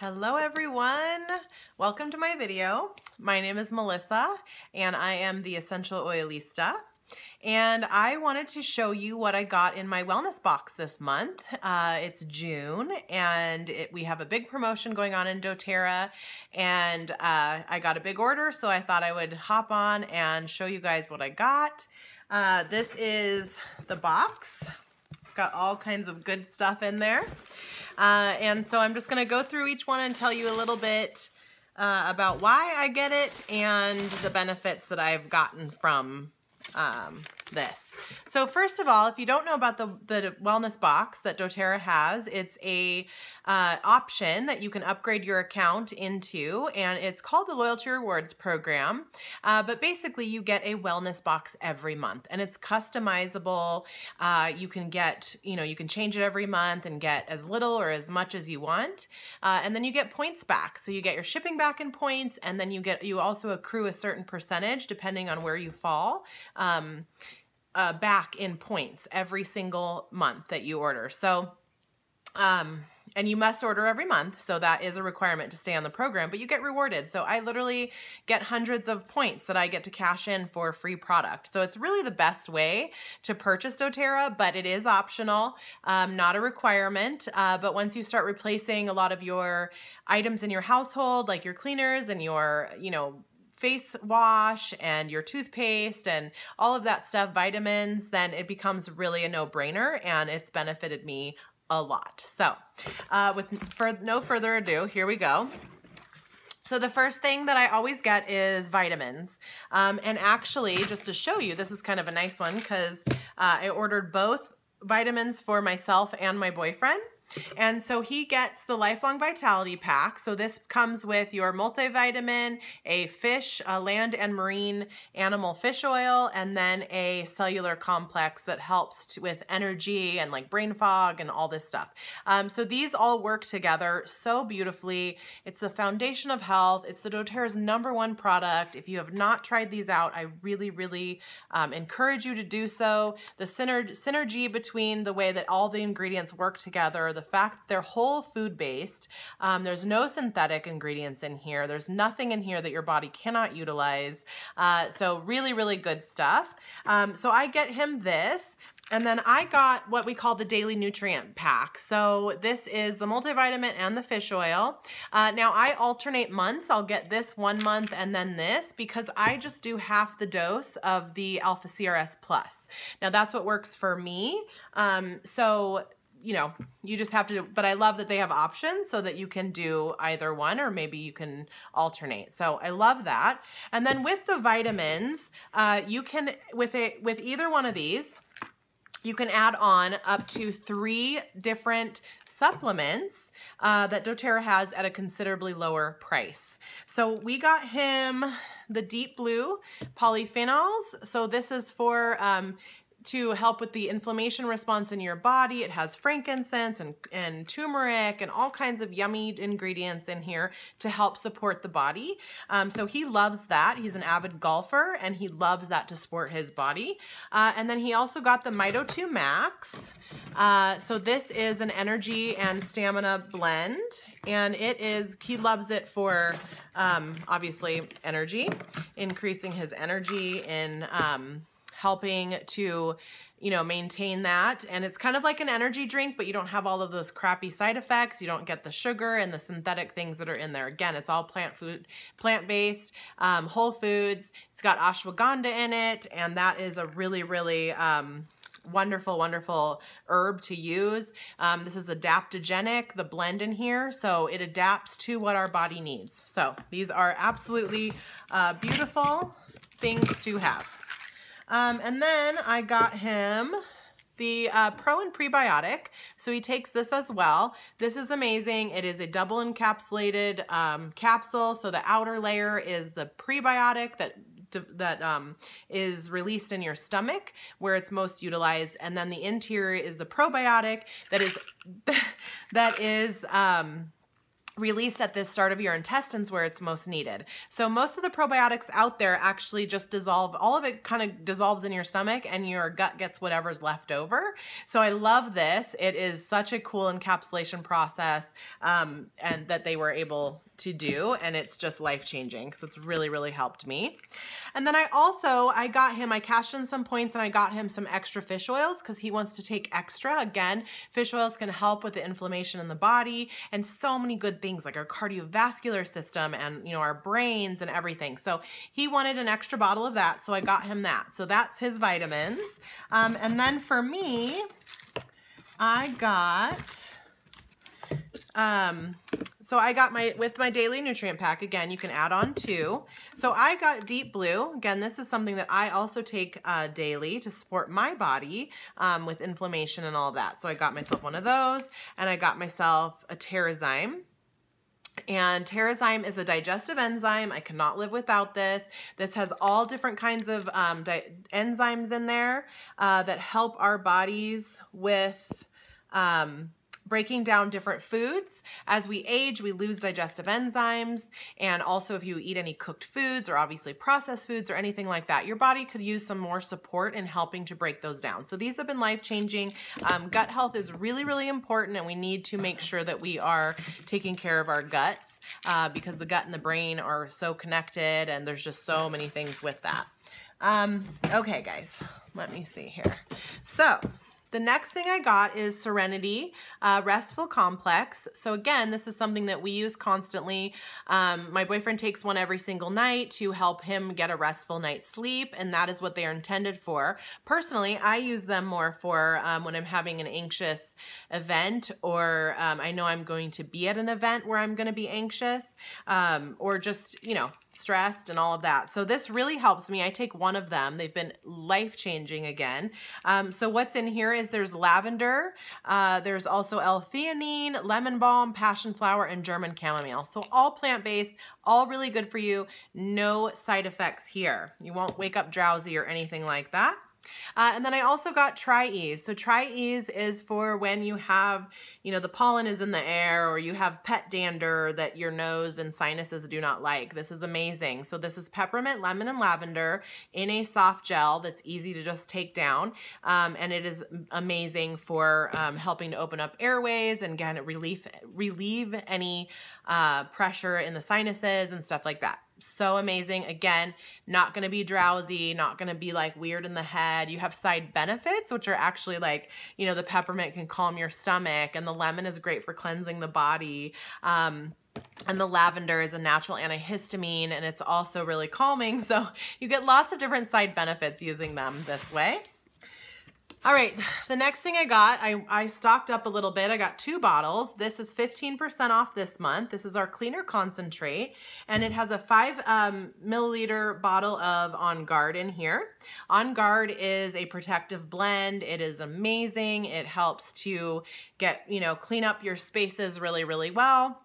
Hello everyone, welcome to my video. My name is Melissa and I am the Essential Oilista, and I wanted to show you what I got in my wellness box this month. It's June and we have a big promotion going on in doTERRA, and I got a big order, so I thought I would hop on and show you guys what I got. This is the box. It's got all kinds of good stuff in there. And so I'm just going to go through each one and tell you a little bit about why I get it and the benefits that I've gotten from this. So first of all, if you don't know about the wellness box that doTERRA has, it's a option that you can upgrade your account into, and it's called the Loyalty Rewards Program. But basically you get a wellness box every month and it's customizable. You can get, you can change it every month and get as little or as much as you want. And then you get points back. So you get your shipping back in points, and then you also accrue a certain percentage depending on where you fall. Back in points every single month that you order. So, and you must order every month. So that is a requirement to stay on the program, but you get rewarded. So I literally get hundreds of points that I get to cash in for free product. So it's really the best way to purchase doTERRA, but it is optional, not a requirement. But once you start replacing a lot of your items in your household, like your cleaners and your, face wash and your toothpaste and all of that stuff, vitamins, then it becomes really a no-brainer, and it's benefited me a lot. So with no further ado, here we go. So the first thing that I always get is vitamins. And actually, just to show you, this is kind of a nice one because I ordered both vitamins for myself and my boyfriend. And so he gets the Lifelong Vitality Pack. So this comes with your multivitamin, a fish, a land and marine animal fish oil, and then a cellular complex that helps with energy and like brain fog and all this stuff. So these all work together so beautifully. It's the foundation of health. It's the doTERRA's #1 product. If you have not tried these out, I really, really encourage you to do so. The synergy between the way that all the ingredients work together, the fact that they're whole food based, there's no synthetic ingredients in here. There's nothing in here that your body cannot utilize. So really, really good stuff. So I get him this. And then I got what we call the Daily Nutrient Pack. So this is the multivitamin and the fish oil. Now I alternate months. I'll get this one month and then this, because I just do half the dose of the Alpha CRS Plus. Now that's what works for me. So you just have to, but I love that they have options so that you can do either one, or maybe you can alternate. So I love that. And then with the vitamins, you can, with either one of these, you can add on up to 3 different supplements that doTERRA has at a considerably lower price. So we got him the Deep Blue polyphenols. So this is for, to help with the inflammation response in your body. It has frankincense and turmeric and all kinds of yummy ingredients in here to help support the body. So he loves that. He's an avid golfer and he loves that to support his body. And then he also got the Mito2 Max. So this is an energy and stamina blend, and it is, he loves it for obviously energy, increasing his energy in helping to, maintain that. And it's kind of like an energy drink, but you don't have all of those crappy side effects. You don't get the sugar and the synthetic things that are in there. Again, it's all plant-based, whole foods. It's got ashwagandha in it, and that is a really, really wonderful, wonderful herb to use. This is adaptogenic, the blend in here. So it adapts to what our body needs. So these are absolutely beautiful things to have. And then I got him the pro and prebiotic. So he takes this as well. This is amazing. It is a double encapsulated capsule. So the outer layer is the prebiotic that is released in your stomach where it's most utilized. And then the interior is the probiotic that is released at the start of your intestines where it's most needed. So most of the probiotics out there actually just dissolve, all of it kind of dissolves in your stomach and your gut gets whatever's left over. So I love this. It is such a cool encapsulation process and that they were able to do, and it's just life-changing because it's really, really helped me. And then I got him, I cashed in some points and I got him some extra fish oils because he wants to take extra. Again, fish oils can help with the inflammation in the body and so many good things like our cardiovascular system and, you know, our brains and everything. So he wanted an extra bottle of that, so I got him that. So that's his vitamins. And then for me, I got... so I got my, with my daily nutrient pack, again, you can add on two. So I got Deep Blue. Again, this is something that I also take daily to support my body with inflammation and all that. So I got myself one of those, and I got myself a Terrazyme. And Terrazyme is a digestive enzyme. I cannot live without this. This has all different kinds of enzymes in there that help our bodies with... breaking down different foods. As we age, we lose digestive enzymes, and also if you eat any cooked foods or obviously processed foods or anything like that, your body could use some more support in helping to break those down. So these have been life-changing. Gut health is really, really important, and we need to make sure that we are taking care of our guts because the gut and the brain are so connected, and there's just so many things with that. Okay, guys, let me see here. So, the next thing I got is Serenity Restful Complex. So again, this is something that we use constantly. My boyfriend takes one every single night to help him get a restful night's sleep, and that is what they are intended for. Personally, I use them more for when I'm having an anxious event, or I know I'm going to be at an event where I'm going to be anxious, or just, you know, stressed and all of that. So this really helps me. I take one of them. They've been life-changing again. So what's in here is there's lavender, there's also L-theanine, lemon balm, passion flower, and German chamomile. So all plant-based, all really good for you. No side effects here. You won't wake up drowsy or anything like that. And then I also got Tri-Ease. So Tri-Ease is for when you have, you know, the pollen is in the air or you have pet dander that your nose and sinuses do not like. This is amazing. So this is peppermint, lemon, and lavender in a soft gel that's easy to just take down. And it is amazing for helping to open up airways and, again, relieve any pressure in the sinuses and stuff like that. So amazing. Again, not going to be drowsy, not going to be like weird in the head. You have side benefits, which are actually like, you know, the peppermint can calm your stomach, and the lemon is great for cleansing the body. And the lavender is a natural antihistamine, and it's also really calming. So you get lots of different side benefits using them this way. All right, the next thing I got, I stocked up a little bit. I got two bottles. This is 15% off this month. This is our cleaner concentrate, and it has a 5 milliliter bottle of On Guard in here. On Guard is a protective blend. It is amazing. It helps to get, you know, clean up your spaces really, really well.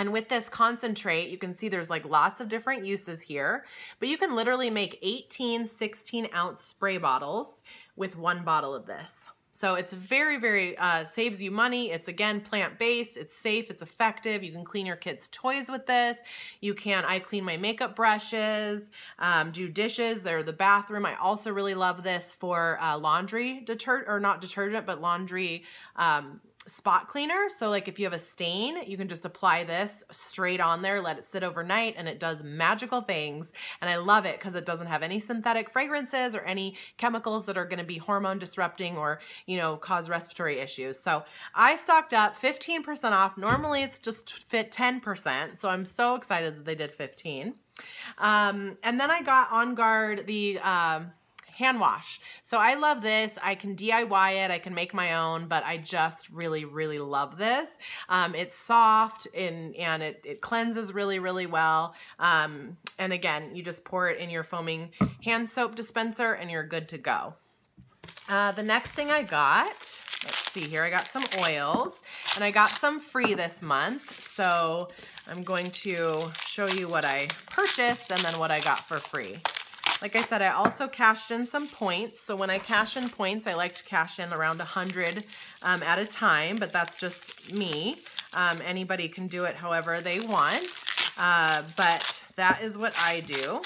And with this concentrate, you can see there's like lots of different uses here, but you can literally make 18, 16-ounce spray bottles with one bottle of this. So it's very, very, saves you money. It's, again, plant-based. It's safe. It's effective. You can clean your kids' toys with this. You can, I clean my makeup brushes, do dishes, or the bathroom. I also really love this for laundry laundry spot cleaner. So like if you have a stain, you can just apply this straight on there, let it sit overnight, and it does magical things. And I love it because it doesn't have any synthetic fragrances or any chemicals that are going to be hormone disrupting or, you know, cause respiratory issues. So I stocked up 15% off. Normally it's just fit 10%. So I'm so excited that they did 15. And then I got On Guard, the, hand wash. So I love this. I can DIY it. I can make my own, but I just really, really love this. It's soft and it cleanses really, really well. And again, you just pour it in your foaming hand soap dispenser and you're good to go. The next thing I got, let's see here, I got some oils and I got some free this month. So I'm going to show you what I purchased and then what I got for free. Like I said, I also cashed in some points. So when I cash in points, I like to cash in around 100 at a time, but that's just me. Anybody can do it however they want, but that is what I do.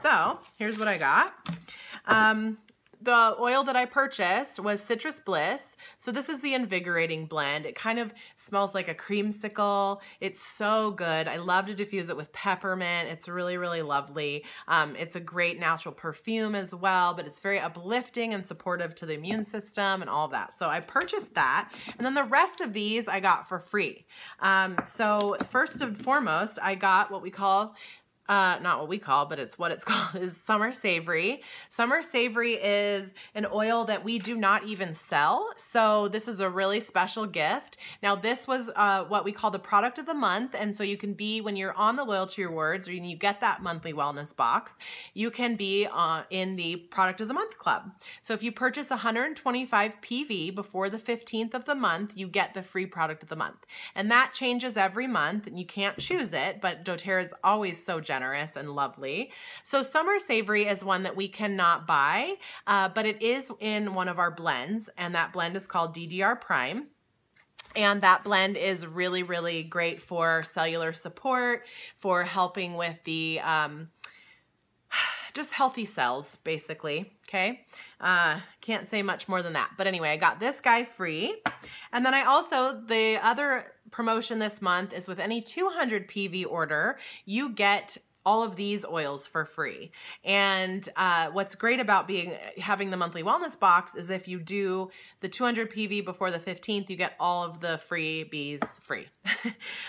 So here's what I got. The oil that I purchased was Citrus Bliss. So this is the invigorating blend. It kind of smells like a creamsicle. It's so good. I love to diffuse it with peppermint. It's really, really lovely. It's a great natural perfume as well, but it's very uplifting and supportive to the immune system and all of that. So I purchased that. And then the rest of these I got for free. So first and foremost, I got what we call not what we call, but it's what it's called, is Summer Savory. Summer Savory is an oil that we do not even sell. So this is a really special gift. Now this was what we call the product of the month. And so you can be, when you're on the Loyal to Your Words, or you get that monthly wellness box, you can be in the product of the month club. So if you purchase 125 PV before the 15th of the month, you get the free product of the month. And that changes every month and you can't choose it, but doTERRA is always so generous and lovely. So Summer Savory is one that we cannot buy, but it is in one of our blends, and that blend is called DDR Prime. And that blend is really, really great for cellular support, for helping with the just healthy cells, basically. Okay. Can't say much more than that. But anyway, I got this guy free. And then I also, the other promotion this month is with any 200 PV order, you get all of these oils for free. And what's great about having the monthly wellness box is if you do the 200 PV before the 15th, you get all of the freebies free.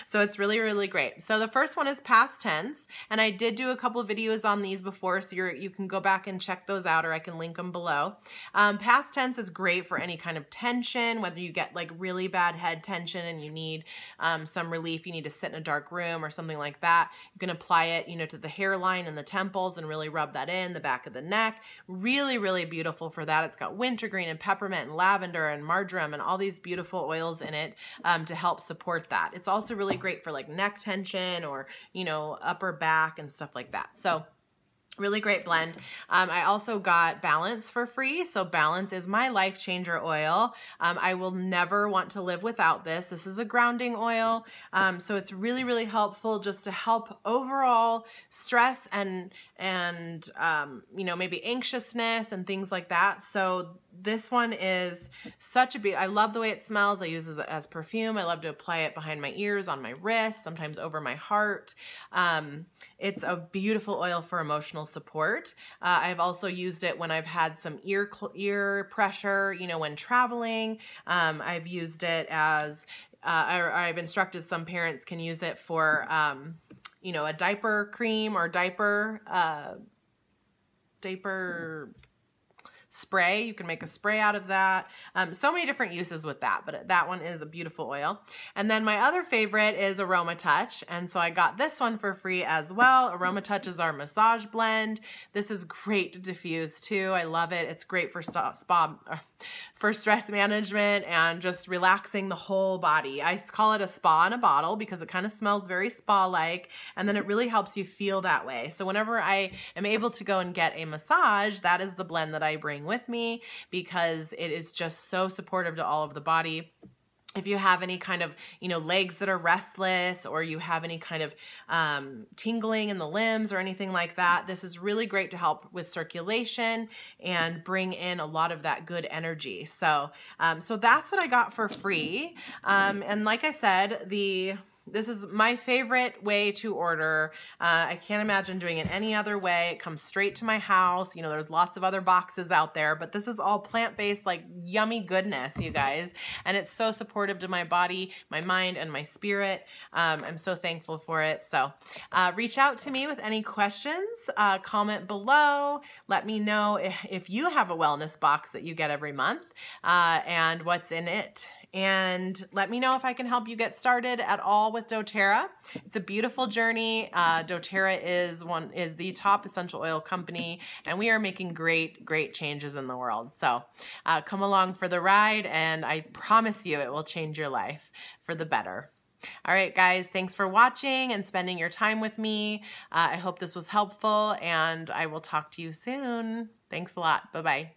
So it's really, really great. So the first one is Past Tense, and I did do a couple of videos on these before, so you can go back and check those out, or I can link them below. Past Tense is great for any kind of tension, whether you get like really bad head tension and you need some relief, you need to sit in a dark room or something like that. You can apply it, you know, to the hairline and the temples and really rub that in, the back of the neck. Really, really beautiful for that. It's got wintergreen and peppermint and lavender and marjoram and all these beautiful oils in it to help support that. It's also really great for like neck tension or, you know, upper back and stuff like that. So really great blend. I also got Balance for free. So Balance is my life changer oil. I will never want to live without this. This is a grounding oil. So it's really, really helpful just to help overall stress and you know, maybe anxiousness and things like that. So this one is such a I love the way it smells. I use it as perfume. I love to apply it behind my ears, on my wrist, sometimes over my heart. It's a beautiful oil for emotional support. I've also used it when I've had some ear pressure, you know, when traveling. I've used it as, I've instructed some parents can use it for, you know, a diaper cream or diaper spray. You can make a spray out of that. So many different uses with that, but that one is a beautiful oil. And then my other favorite is AromaTouch. And so I got this one for free as well. AromaTouch is our massage blend. This is great to diffuse too. I love it. It's great for for stress management and just relaxing the whole body. I call it a spa in a bottle because it kind of smells very spa-like, and then it really helps you feel that way. So whenever I am able to go and get a massage, that is the blend that I bring with me because it is just so supportive to all of the body. If you have any kind of, you know, legs that are restless, or you have any kind of tingling in the limbs or anything like that, this is really great to help with circulation and bring in a lot of that good energy. So, so that's what I got for free. And like I said, this is my favorite way to order. I can't imagine doing it any other way. It comes straight to my house. You know, there's lots of other boxes out there, but this is all plant-based, like yummy goodness, you guys. And it's so supportive to my body, my mind, and my spirit. I'm so thankful for it. So reach out to me with any questions. Comment below. Let me know if you have a wellness box that you get every month and what's in it. And let me know if I can help you get started at all with doTERRA. It's a beautiful journey. doTERRA is the top essential oil company, and we are making great, great changes in the world. So come along for the ride, and I promise you it will change your life for the better. All right, guys, thanks for watching and spending your time with me. I hope this was helpful, and I will talk to you soon. Thanks a lot. Bye-bye.